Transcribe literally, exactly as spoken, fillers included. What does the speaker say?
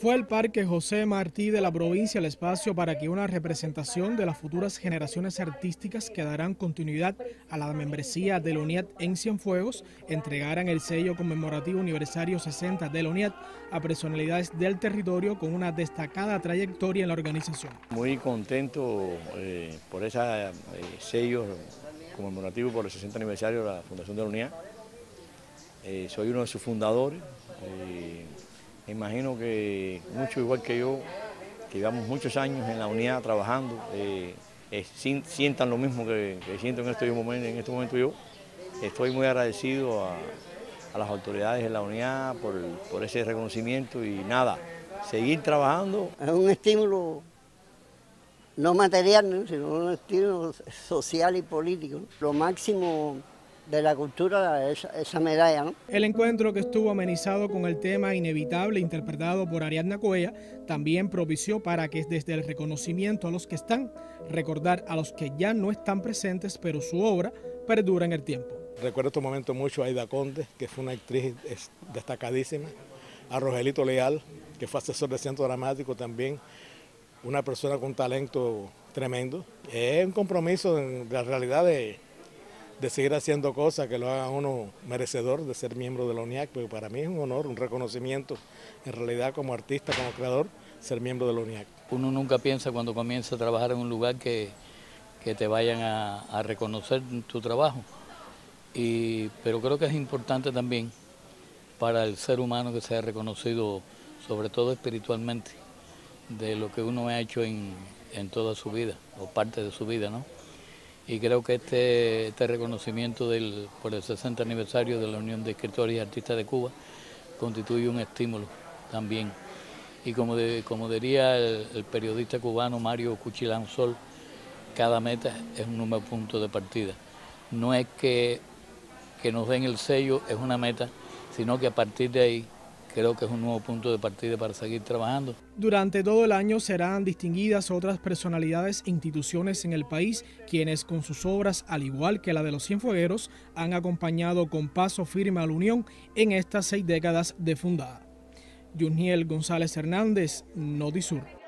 Fue el Parque José Martí de la provincia el espacio para que una representación de las futuras generaciones artísticas que darán continuidad a la membresía de la UNIAT en Cienfuegos entregaran el sello conmemorativo aniversario sesenta de la UNIAT a personalidades del territorio con una destacada trayectoria en la organización. Muy contento eh, por ese eh, sello conmemorativo por el sesenta aniversario de la fundación de la UNIAT. Eh, soy uno de sus fundadores. Eh, Imagino que muchos igual que yo, que llevamos muchos años en la unidad trabajando, eh, eh, sientan lo mismo que, que siento en este momento, en este momento yo. Estoy muy agradecido a, a las autoridades de la unidad por, por ese reconocimiento y nada, seguir trabajando. Es un estímulo no material, ¿no?, sino un estímulo social y político, ¿no? Lo máximo de la cultura, esa, esa medalla, ¿no? El encuentro, que estuvo amenizado con el tema Inevitable, interpretado por Ariadna Cuella, también propició para que desde el reconocimiento a los que están, recordar a los que ya no están presentes, pero su obra perdura en el tiempo. Recuerdo estos momentos mucho a Aida Conde, que fue una actriz destacadísima, a Rogelito Leal, que fue asesor del Centro Dramático también, una persona con talento tremendo. Es un compromiso de la realidad de... de seguir haciendo cosas que lo hagan uno merecedor de ser miembro de la UNIAT, porque para mí es un honor, un reconocimiento, en realidad como artista, como creador, ser miembro de la UNIAT. Uno nunca piensa cuando comienza a trabajar en un lugar que, que te vayan a, a reconocer tu trabajo, y, pero creo que es importante también para el ser humano que sea reconocido, sobre todo espiritualmente, de lo que uno ha hecho en, en toda su vida, o parte de su vida, ¿no? Y creo que este, este reconocimiento del, por el sesenta aniversario de la Unión de Escritores y Artistas de Cuba constituye un estímulo también. Y como, de, como diría el, el periodista cubano Mario Cuchilán Sol, cada meta es un número punto de partida. No es que, que nos den el sello, es una meta, sino que a partir de ahí creo que es un nuevo punto de partida para seguir trabajando. Durante todo el año serán distinguidas otras personalidades e instituciones en el país, quienes con sus obras, al igual que la de los cienfuegueros, han acompañado con paso firme a la Unión en estas seis décadas de fundada. Yuniel González Hernández, NotiSur.